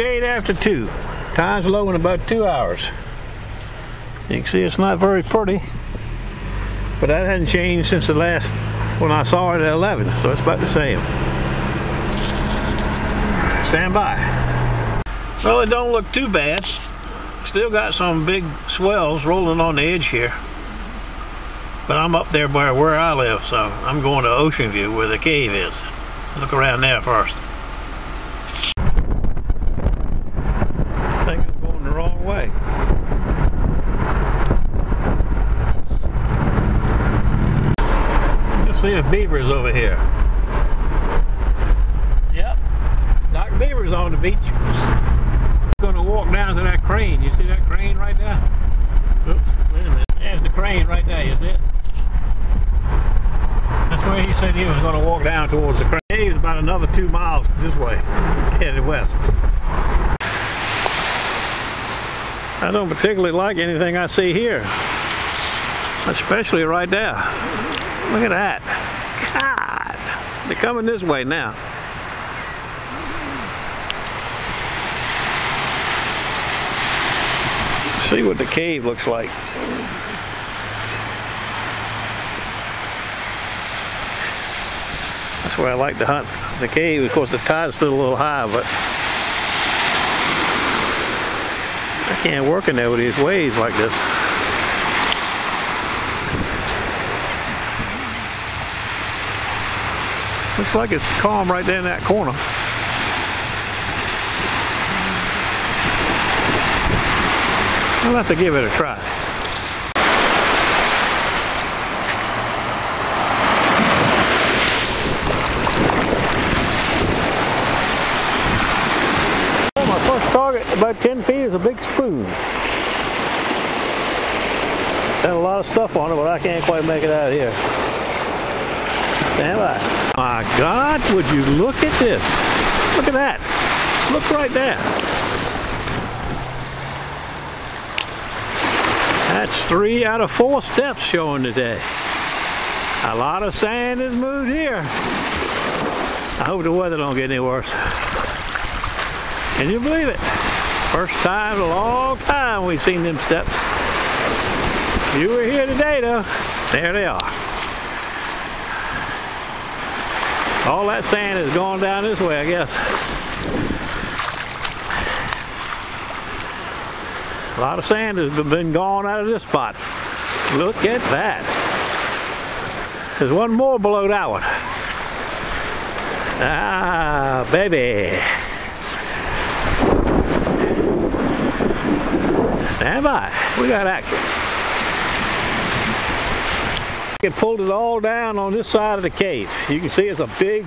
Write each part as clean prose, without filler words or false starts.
shade after 2. Time's low in about 2 hours. You can see it's not very pretty, but that hasn't changed since the last when I saw it at 11, so it's about the same. Stand by. Well, it don't look too bad. Still got some big swells rolling on the edge here, but I'm up there by where I live, so I'm going to Ocean View where the cave is. Look around there first. I think I'm going the wrong way. You can see the beavers over here. Yep, Doc Beaver's on the beach. I'm going to walk down to that crane. You see that crane right there? Oops, wait a minute. There's the crane right there, you see it? That's where he said he was going to walk down towards the crane. He was about another 2 miles this way, headed west. I don't particularly like anything I see here, especially right there. Look at that. God, they're coming this way now. Let's see what the cave looks like. That's where I like to hunt the cave. Of course, the tide's still a little high, but I can't work in there with these waves like this. Looks like it's calm right there in that corner. I'll have to give it a try. About 10 feet is a big spoon. Got a lot of stuff on it, but I can't quite make it out of here. Stand by. My God, would you look at this? Look at that. Look right there. That's 3 out of 4 steps showing today. A lot of sand has moved here. I hope the weather don't get any worse. Can you believe it? First time in a long time we've seen them steps. If you were here today though, there they are. All that sand is going down this way, I guess. A lot of sand has been gone out of this spot. Look at that. There's one more below that one. Ah, baby. Stand by. We got action. It pulled it all down on this side of the cave. You can see it's a big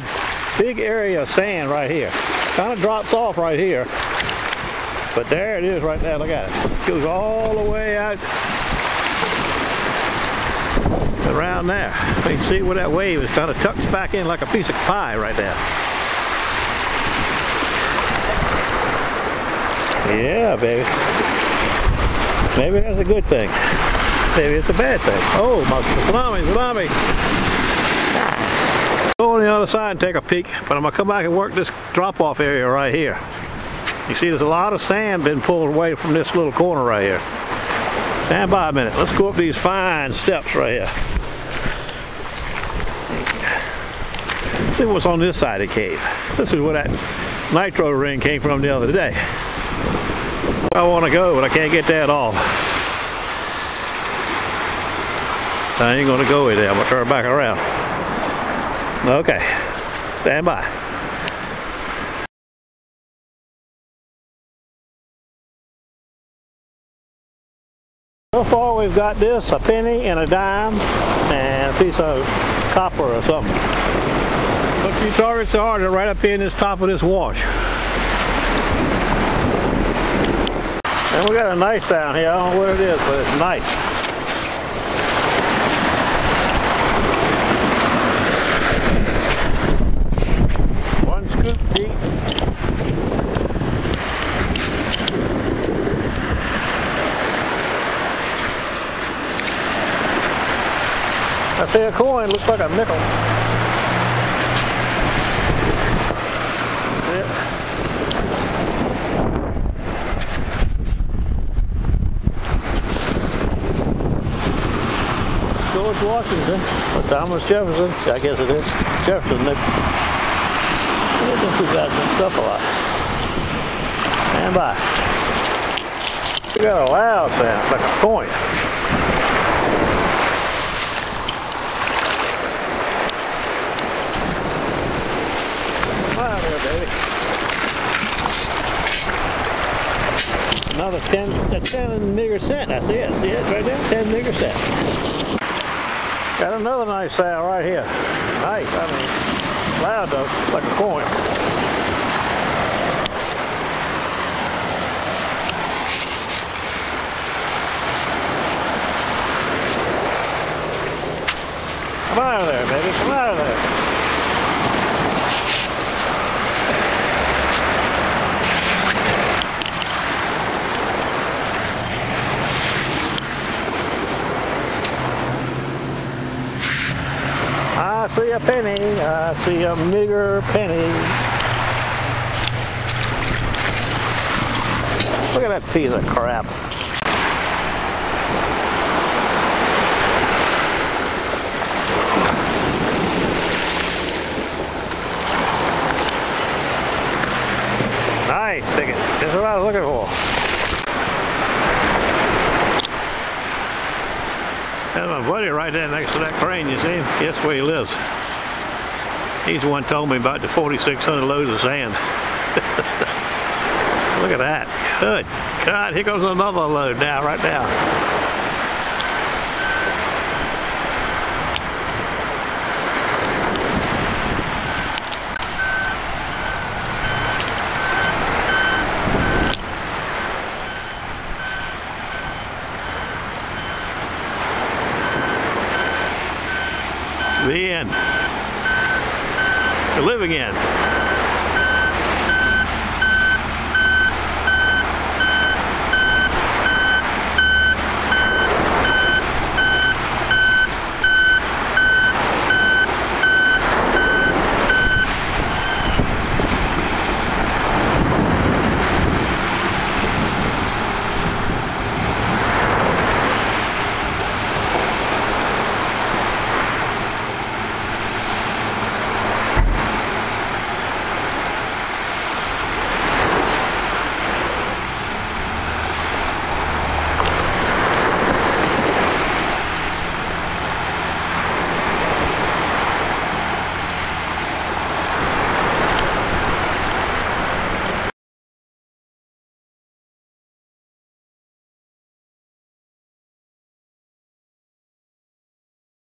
area of sand right here. Kind of drops off right here. But there it is right there. Look at it. It goes all the way out around there. You can see where that wave is kind of tucks back in like a piece of pie right there. Yeah, baby. Maybe that's a good thing. Maybe it's a bad thing. Oh, my salami. Go on the other side and take a peek, but I'm going to come back and work this drop-off area right here. You see there's a lot of sand been pulled away from this little corner right here. Stand by a minute. Let's go up these fine steps right here. See what's on this side of the cave. This is where that nitro ring came from the other day. I want to go, but I can't get there at all. I ain't going to go in there. I'm going to turn back around. Okay. Stand by. So far we've got this, a penny and a dime, and a piece of copper or something. Look, these targets are right up here in this top of this wash. And we got a nice down here. I don't know what it is, but it's nice. One scoop deep. I see a coin. Looks like a nickel. That's it. George Washington. Or Thomas Jefferson. I guess it is. Jefferson. I think we got some stuff a lot. Stand by. We got a loud sound, like a coin. Come on there, baby. Another 10 nigger cent. I see it. See it right there? 10 nigger cent. Got another nice sound right here. Nice. I mean, loud though, like a coin. Come out of there, baby. Come out of there. I see a penny, I see a meager penny. Look at that piece of crap. Nice ticket. That's what I was looking for. There's my buddy right there next to that crane, you see? Guess where he lives. He's the one told me about the 4,600 loads of sand. Look at that. Good God, here goes another load now, right now. The end. The living end.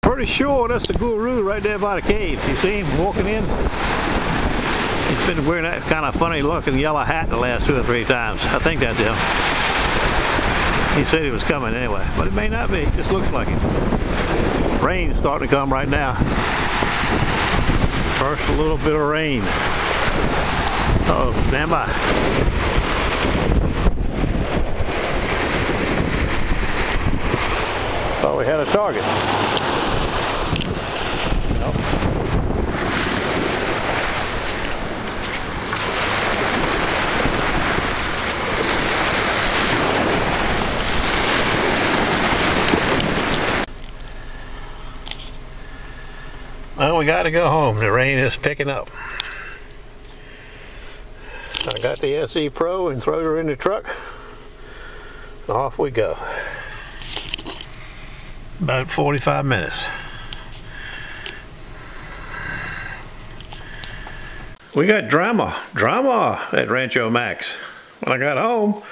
Pretty sure that's the guru right there by the cave. You see him walking in? He's been wearing that kind of funny looking yellow hat the last 2 or 3 times. I think that's him. He said he was coming anyway, but it may not be. It just looks like it. Rain's starting to come right now. First little bit of rain. Uh oh, stand by. Thought we had a target. Well, we got to go home. The rain is picking up. I got the SePro and throwed her in the truck. Off we go. About 45 minutes. We got drama at Rancho Max. When I got home,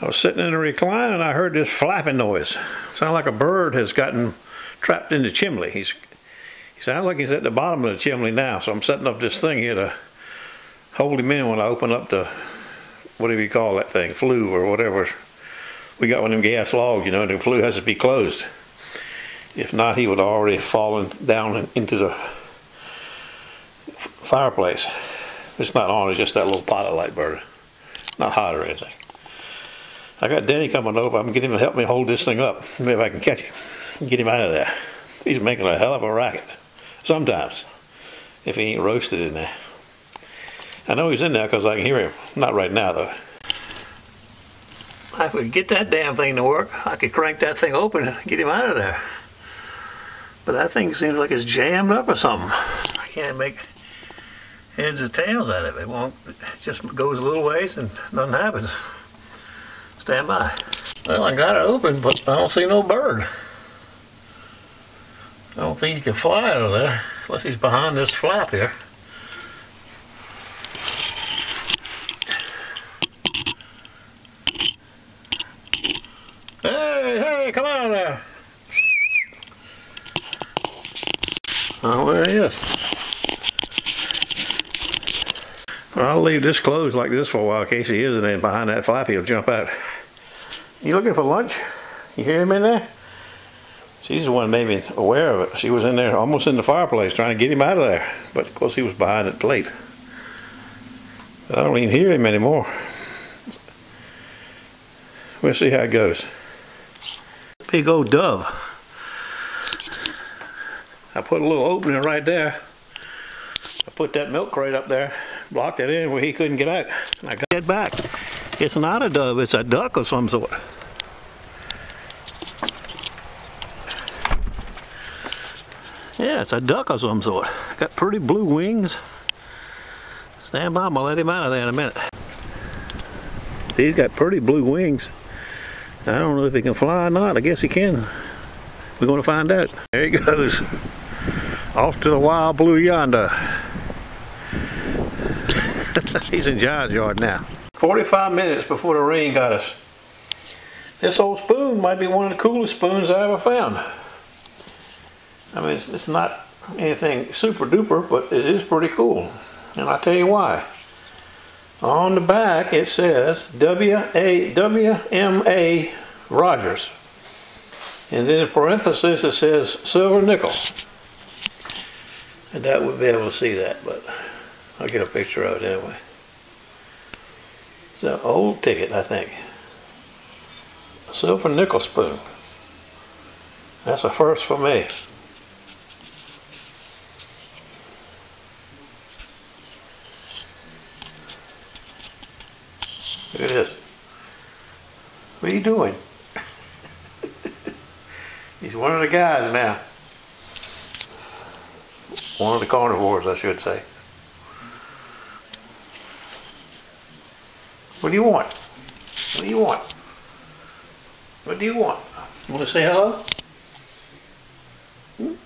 I was sitting in a recline and I heard this flapping noise. It sounded like a bird has gotten trapped in the chimney. He sounds like he's at the bottom of the chimney now, so I'm setting up this thing here to hold him in when I open up the, whatever you call that thing, flue or whatever. We got one of them gas logs, you know, and the flue has to be closed. If not, he would have already fallen down into the fireplace. It's not on, it's just that little pot of light burner. Not hot or anything. I got Denny coming over. I'm going to get him to help me hold this thing up. Maybe I can catch him and get him out of there. He's making a hell of a racket. Sometimes. If he ain't roasted in there. I know he's in there because I can hear him. Not right now, though. I could get that damn thing to work. I could crank that thing open and get him out of there. But that thing seems like it's jammed up or something. I can't make heads or tails out of it. It just goes a little ways and nothing happens. Stand by. Well, I got it open, but I don't see no bird. I don't think he can fly out of there, unless he's behind this flap here. Hey, come out of there! Oh, there he is. Well, I'll leave this closed like this for a while in case he is, and then behind that flap he'll jump out. You looking for lunch? You hear him in there? She's the one that made me aware of it. She was in there, almost in the fireplace, trying to get him out of there. But of course he was behind that plate. I don't even hear him anymore. We'll see how it goes. Big old dove. I put a little opening right there. I put that milk crate up there, blocked it in where he couldn't get out. And I got it back. It's not a dove, it's a duck of some sort. Yeah, it's a duck of some sort. Got pretty blue wings. Stand by, I'm gonna let him out of there in a minute. He's got pretty blue wings. I don't know if he can fly or not. I guess he can. We're gonna find out. There he goes. Off to the wild blue yonder. He's in John's yard now. 45 minutes before the rain got us. This old spoon might be one of the coolest spoons I ever found. I mean, it's not anything super duper, but it is pretty cool. And I'll tell you why. On the back it says WMA Rogers. And then in parenthesis it says silver nickel. And that would be able to see that, but I'll get a picture of it anyway. It's an old ticket, I think. A silver nickel spoon. That's a first for me. Look at this. What are you doing? He's one of the guys now. One of the carnivores, I should say. What do you want? What do you want? What do you want? Want to say hello? Hmm?